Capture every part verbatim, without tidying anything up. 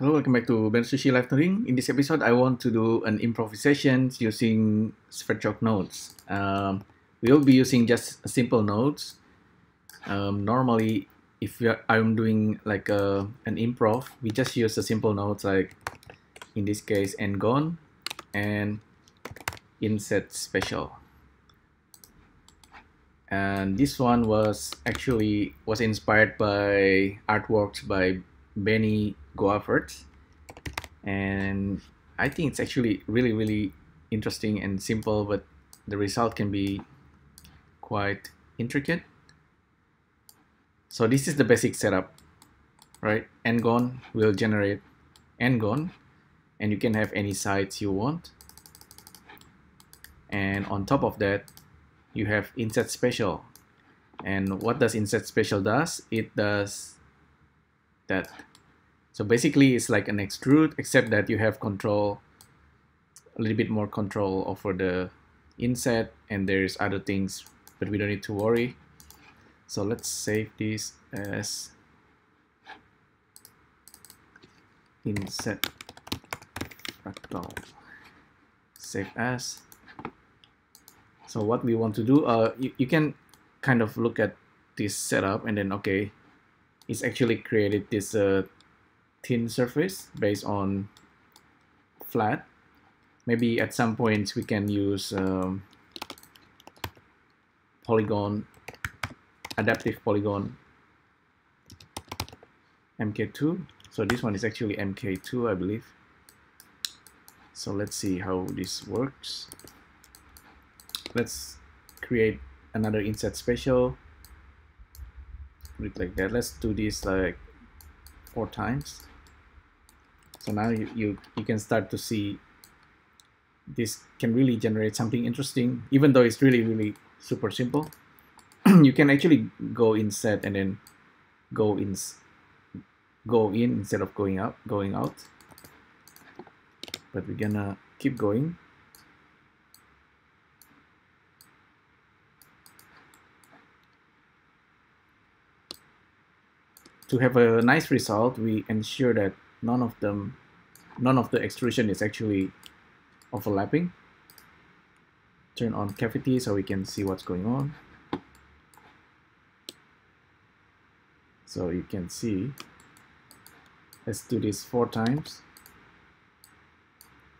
Hello, welcome back to Ben Sushi Live Nodding. In this episode, I want to do an improvisation using Spreadshock nodes. Um, we'll be using just simple nodes. Um, normally, if you're, I'm doing like a, an improv, we just use the simple nodes like, in this case, Ngon and Inset Special. And this one was actually was inspired by artworks by Benny Goaffert, and I think it's actually really really interesting and simple, but the result can be quite intricate. So this is the basic setup, right? Ngon will generate Ngon, and you can have any sides you want, and on top of that you have Inset Special. And what does Inset Special does? It does that. So basically it's like an extrude, except that you have control, a little bit more control over the inset, and there's other things, but we don't need to worry. So let's save this as inset fractal. Save as. So what we want to do, uh, you, you can kind of look at this setup and then, okay, it's actually created this uh, thin surface based on flat. Maybe at some points we can use um, polygon, adaptive polygon M K two. So this one is actually M K two, I believe. So let's see how this works. Let's create another Inset Special. Put it like that. Let's do this like four times. So now you, you, you can start to see this can really generate something interesting, even though it's really, really super simple. You can actually go inset and then go in, go in instead of going up, going out. But we're gonna keep going. To have a nice result, we ensure that none of them, none of the extrusion is actually overlapping. Turn on cavity so we can see what's going on. So you can see, let's do this four times.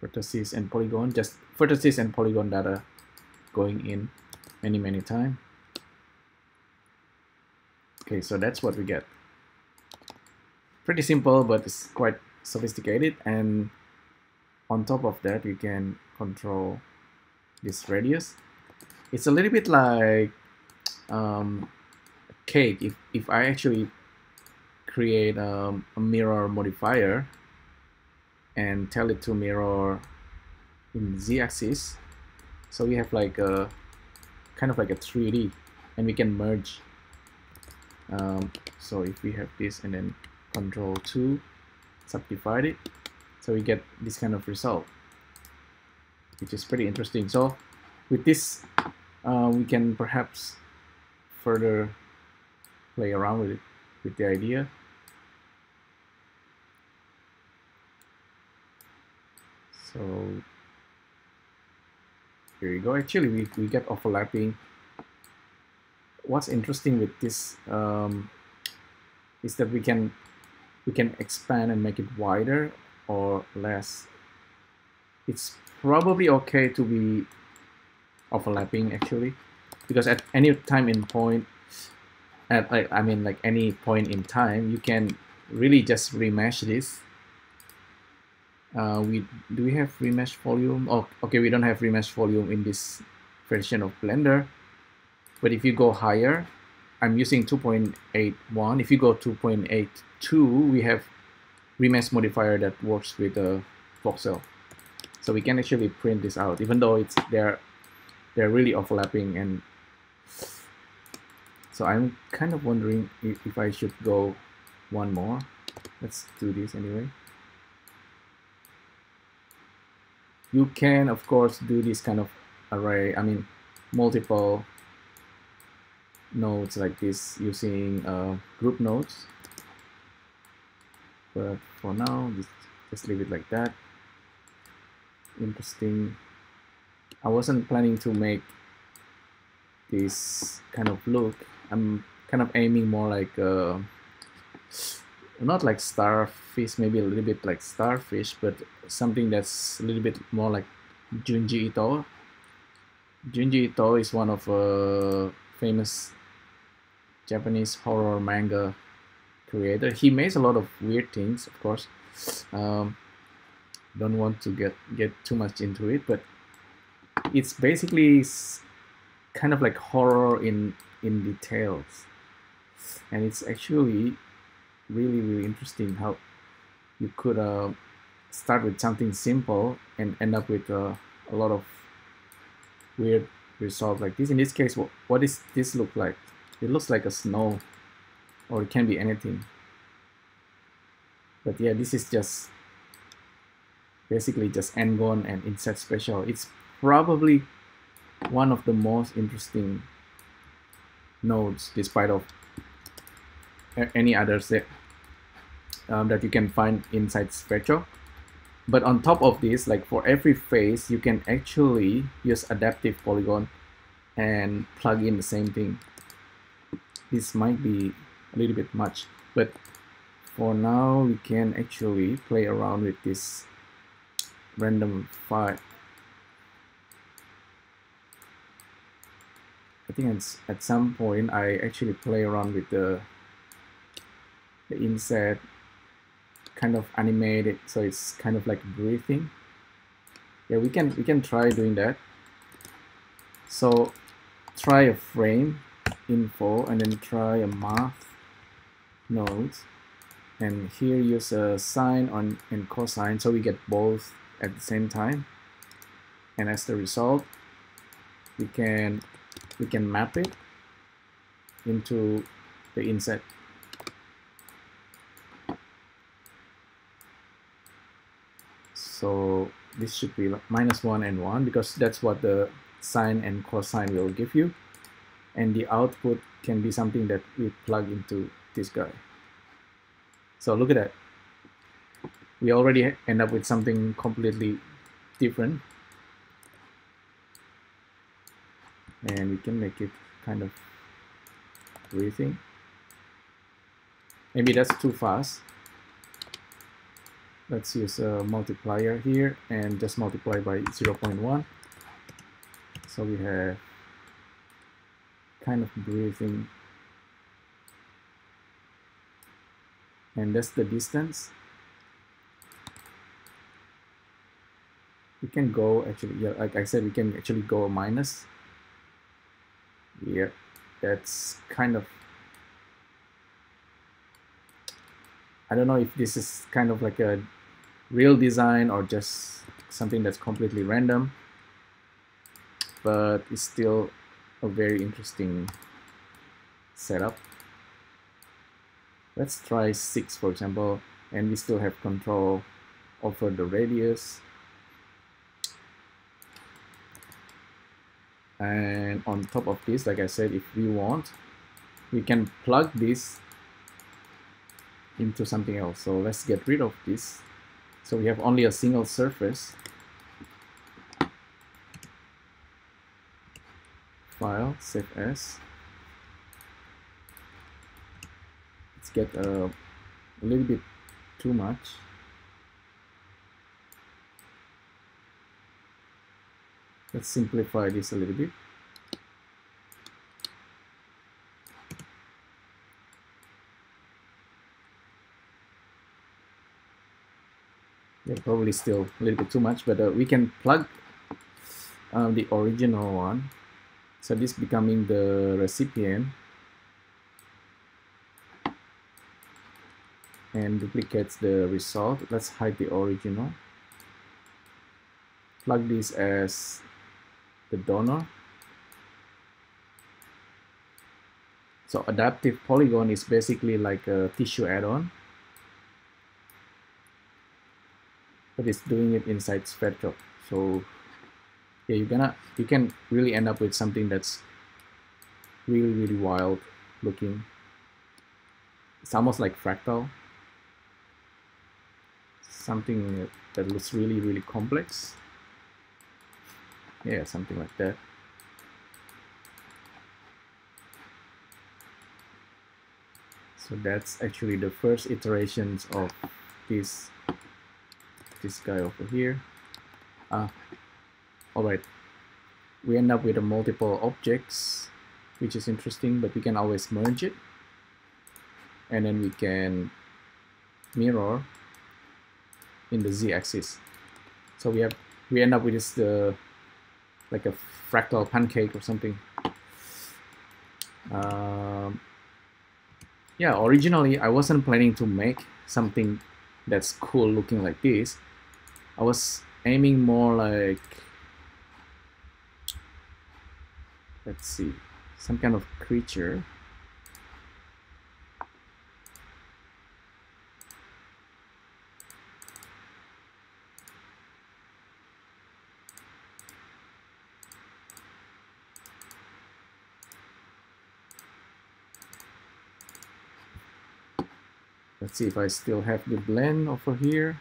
Vertices and polygon, just vertices and polygon data going in many, many times. Okay, so that's what we get. Pretty simple, but it's quite sophisticated. And on top of that, you can control this radius. It's a little bit like um, a cake. If, if I actually create um, a mirror modifier and tell it to mirror in z-axis, so we have like a kind of like a three D, and we can merge. Um, so if we have this and then Control two, subdivide it, so we get this kind of result, which is pretty interesting. So with this, uh, we can perhaps further play around with it, with the idea. So here you go. Actually, we, we get overlapping. What's interesting with this um, is that we can we can expand and make it wider or less. It's probably okay to be overlapping actually, because at any time in point, at like I mean like any point in time, you can really just remesh this. Uh, we do we have remesh volume? Oh, okay, we don't have remesh volume in this version of Blender, but if you go higher, I'm using two point eight one. If you go two point eight two, we have remesh modifier that works with a voxel, so we can actually print this out, even though it's they're they're really overlapping. And so I'm kind of wondering if, if I should go one more. Let's do this anyway. You can of course do this kind of array. I mean multiple nodes like this using uh, group nodes. but for now just, just leave it like that. Interesting. I wasn't planning to make this kind of look. I'm kind of aiming more like a, not like starfish, maybe a little bit like starfish, but something that's a little bit more like Junji Ito. Junji Ito is one of a uh, famous Japanese horror manga creator. He makes a lot of weird things, of course. Um, don't want to get get too much into it, but it's basically kind of like horror in in details, and it's actually really really interesting how you could uh, start with something simple and end up with uh, a lot of weird results like this. In this case, what what does this look like? It looks like a snow, or it can be anything. But yeah, this is just basically just Ngon and Inset Special. It's probably one of the most interesting nodes, despite of any others that um, that you can find inside Spreadshock. But on top of this, like for every phase, you can actually use adaptive polygon and plug in the same thing. This might be a little bit much, but for now we can actually play around with this random file. I think at some point I actually play around with the the inset, kind of animated, so it's kind of like breathing. Yeah, we can we can try doing that. So try a frame info and then try a math node, and here use a sine on and cosine, so we get both at the same time. And as the result, we can we can map it into the inset. So this should be like minus one and one, because that's what the sine and cosine will give you. And the output can be something that we plug into this guy. So look at that. We already end up with something completely different. And we can make it kind of breathing. Maybe that's too fast. Let's use a multiplier here and just multiply by zero point one. So we have kind of breathing, and that's the distance. We can go actually, yeah, like I said, we can actually go minus. Yeah, that's kind of, I don't know if this is kind of like a real design or just something that's completely random, but it's still a very interesting setup. Let's try six, for example, and we still have control over the radius. And on top of this, like I said, if we want, we can plug this into something else. So let's get rid of this. So we have only a single surface. File, save as. Let's get uh, a little bit too much. Let's simplify this a little bit. Yeah, probably still a little bit too much, but uh, we can plug uh, the original one. So this becoming the recipient, and duplicates the result. Let's hide the original. Plug this as the donor. So adaptive polygon is basically like a tissue add-on, but it's doing it inside Sverchok. So yeah, you're gonna, you can really end up with something that's really, really wild looking. It's almost like fractal. something that looks really, really complex. Yeah, something like that. So that's actually the first iterations of this this guy over here. Ah, all right. We end up with a multiple objects, which is interesting, but we can always merge it, and then we can mirror in the z-axis. So we have we end up with this the uh, like a fractal pancake or something. Um, yeah, originally I wasn't planning to make something that's cool looking like this. I was aiming more like, let's see, some kind of creature. Let's see if I still have the blend over here.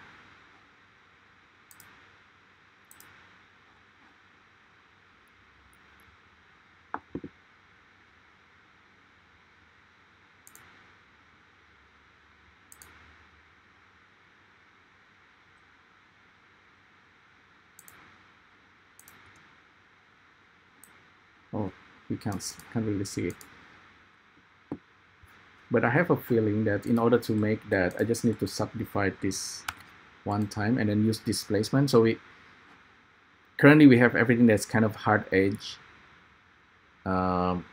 Oh, we can't, can't really see it. But I have a feeling that in order to make that, I just need to subdivide this one time and then use displacement. So we currently we have everything that's kind of hard edge. Um,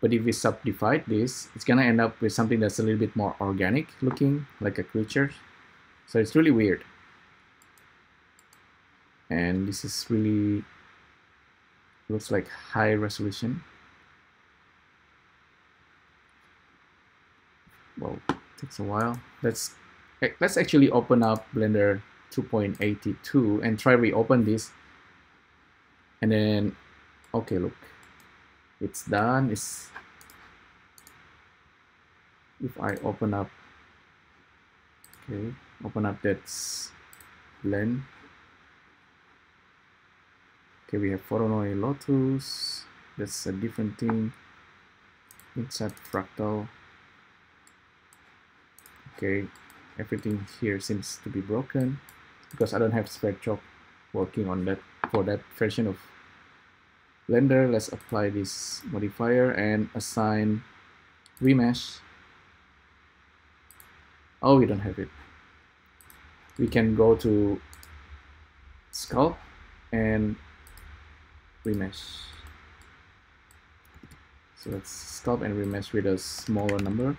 but if we subdivide this, it's gonna end up with something that's a little bit more organic looking, like a creature. So it's really weird. And this is really, looks like high resolution. Well, takes a while. Let's let's actually open up Blender two point eight two and try reopen this. And then, okay, look, it's done. It's, if I open up, okay, open up that blend. Okay, we have Voronoi Lotus. That's a different thing. Inset Fractal. Okay, everything here seems to be broken because I don't have Spreadshock working on that for that version of Blender. Let's apply this modifier and assign remesh. Oh, we don't have it. We can go to sculpt and remesh. So let's sculpt and remesh with a smaller number.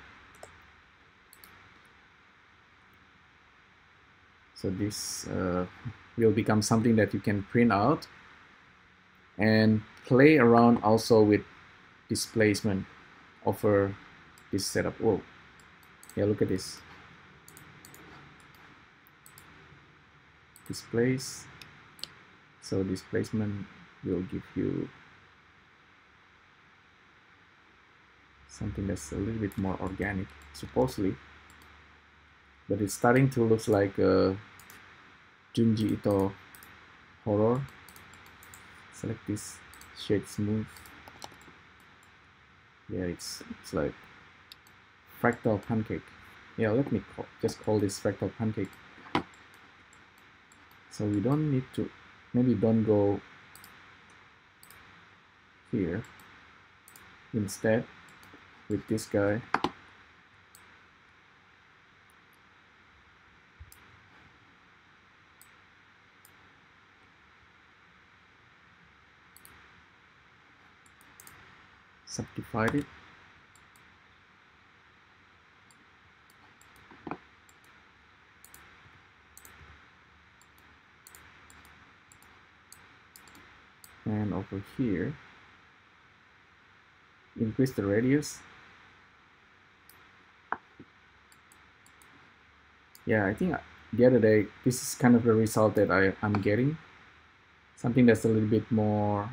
So this uh, will become something that you can print out and play around also with displacement over this setup. Whoa, yeah, look at this. Displace. So displacement will give you something that's a little bit more organic, supposedly. But it's starting to look like a Junji Ito horror. Select this, shade smooth. Yeah, it's it's like fractal pancake. Yeah, let me call, just call this fractal pancake. So we don't need to, maybe don't go here. Instead, with this guy, subdivide it. And over here, increase the radius. Yeah, I think the other day, this is kind of the result that I, I'm getting. Something that's a little bit more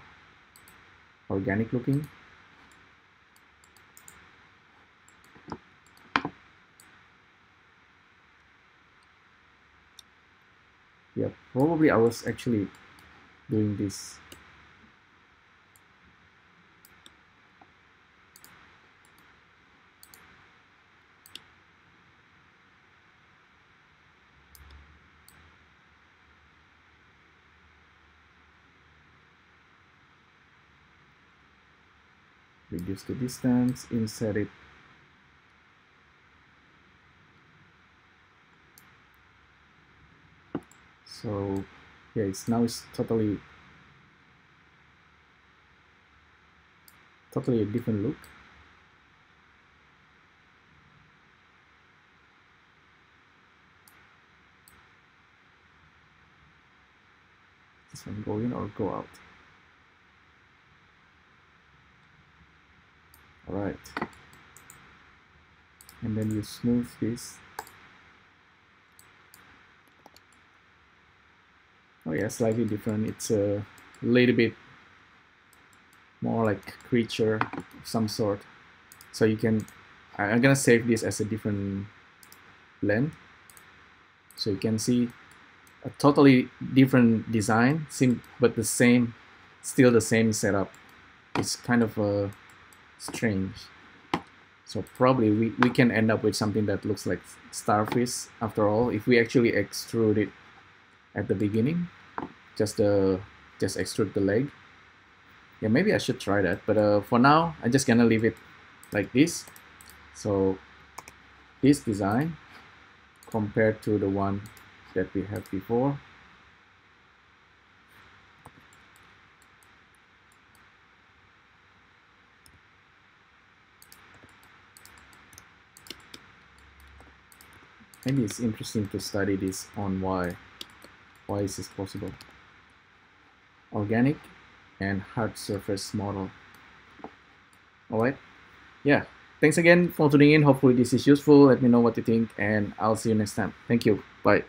organic looking. Yeah, probably I was actually doing this. Reduce the distance, insert it. So yeah, it's now it's totally totally a different look. This one go in or go out. Alright. And then you smooth this. Oh yeah, slightly different. It's a little bit more like creature of some sort. So you can, I'm gonna save this as a different blend. So you can see a totally different design, but the same, still the same setup. It's kind of a strange. So probably we, we can end up with something that looks like starfish after all, if we actually extrude it at the beginning. Just the just extrude the leg. Yeah, maybe I should try that, but uh, for now I'm just gonna leave it like this. So this design compared to the one that we had before. Maybe it's interesting to study this on why. Why is this possible? Organic and hard surface model. Alright, yeah. Thanks again for tuning in. Hopefully this is useful. Let me know what you think and I'll see you next time. Thank you. Bye.